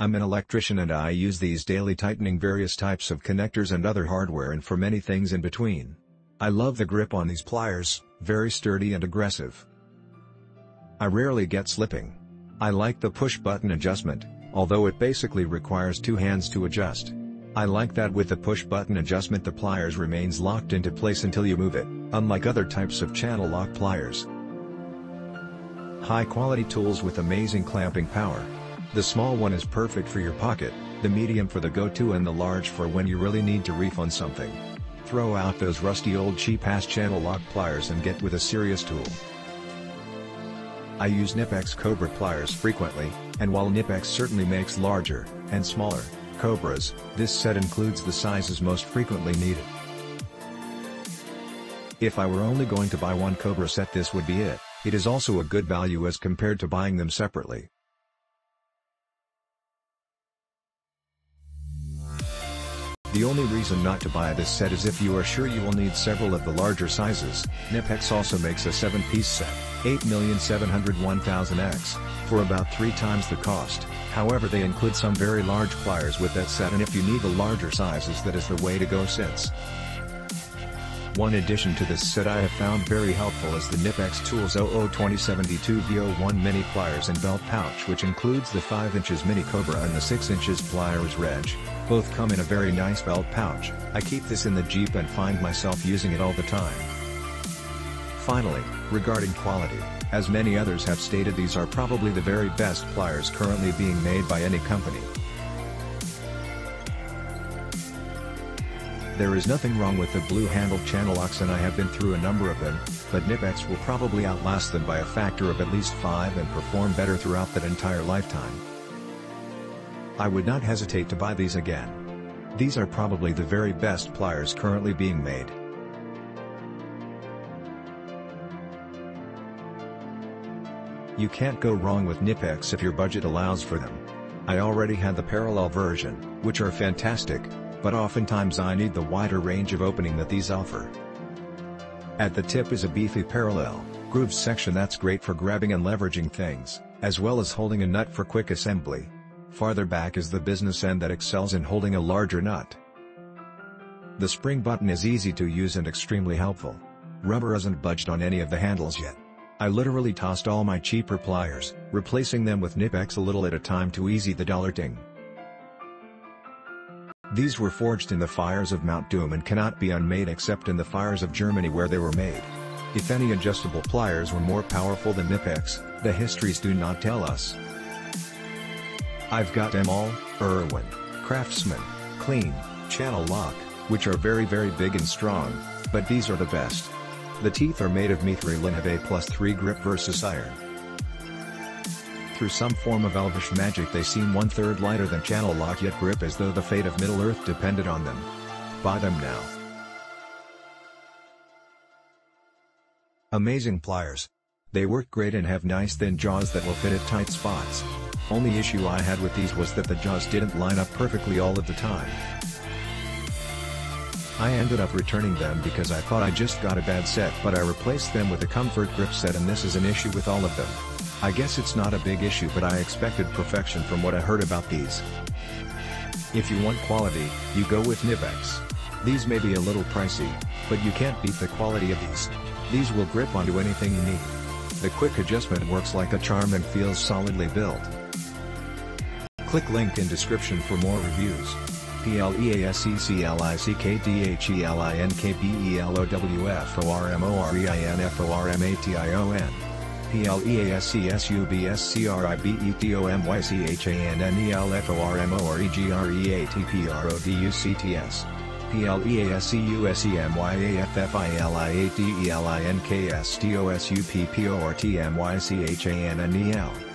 I'm an electrician and I use these daily tightening various types of connectors and other hardware and for many things in between. I love the grip on these pliers, very sturdy and aggressive. I rarely get slipping. I like the push button adjustment, although it basically requires two hands to adjust. I like that with the push button adjustment the pliers remains locked into place until you move it, unlike other types of channel lock pliers. High quality tools with amazing clamping power. The small one is perfect for your pocket, the medium for the go-to and the large for when you really need to reef on something. Throw out those rusty old cheap-ass channel lock pliers and get with a serious tool. I use Knipex Cobra pliers frequently, and while Knipex certainly makes larger, and smaller, Cobras, this set includes the sizes most frequently needed. If I were only going to buy one Cobra set this would be it. It is also a good value as compared to buying them separately. The only reason not to buy this set is if you are sure you will need several of the larger sizes. Knipex also makes a 7-piece set, 8,701,000X, for about 3 times the cost. However, they include some very large pliers with that set, and if you need the larger sizes that is the way to go since. One addition to this set I have found very helpful is the Knipex Tools 002072V01 Mini Pliers and Belt Pouch, which includes the 5 inches Mini Cobra and the 6 inches Pliers Reg. Both come in a very nice belt pouch. I keep this in the Jeep and find myself using it all the time. Finally, regarding quality, as many others have stated, these are probably the very best pliers currently being made by any company. There is nothing wrong with the blue-handled channel locks, and I have been through a number of them, but Knipex will probably outlast them by a factor of at least 5 and perform better throughout that entire lifetime. I would not hesitate to buy these again. These are probably the very best pliers currently being made. You can't go wrong with Knipex if your budget allows for them. I already had the parallel version, which are fantastic, but oftentimes I need the wider range of opening that these offer. At the tip is a beefy parallel groove section that's great for grabbing and leveraging things, as well as holding a nut for quick assembly. Farther back is the business end that excels in holding a larger nut. The spring button is easy to use and extremely helpful. Rubber hasn't budged on any of the handles yet. I literally tossed all my cheaper pliers, replacing them with Knipex a little at a time to ease the dollar ding. These were forged in the fires of Mount Doom and cannot be unmade except in the fires of Germany where they were made. If any adjustable pliers were more powerful than Knipex, the histories do not tell us. I've got them all, Irwin, Craftsman, Clean, Channel Lock, which are very big and strong, but these are the best. The teeth are made of Mithril and have a +3 grip versus iron. Through some form of elvish magic they seem 1/3 lighter than channel lock yet grip as though the fate of Middle-earth depended on them. Buy them now. Amazing pliers. They work great and have nice thin jaws that will fit at tight spots. Only issue I had with these was that the jaws didn't line up perfectly all of the time. I ended up returning them because I thought I just got a bad set, but I replaced them with a comfort grip set, and this is an issue with all of them. I guess it's not a big issue, but I expected perfection from what I heard about these. If you want quality, you go with Knipex. These may be a little pricey, but you can't beat the quality of these. These will grip onto anything you need. The quick adjustment works like a charm and feels solidly built. Click link in description for more reviews. PLEASECLICKDHELINKBELOWFORMOREINFORMATION PLEASESUBSCRIBETOMYCHANNELFORMOREGREATPRODUCTS PLEASECUSEMYAFFILIADELINKSTOSUPPORTMYCHANNEL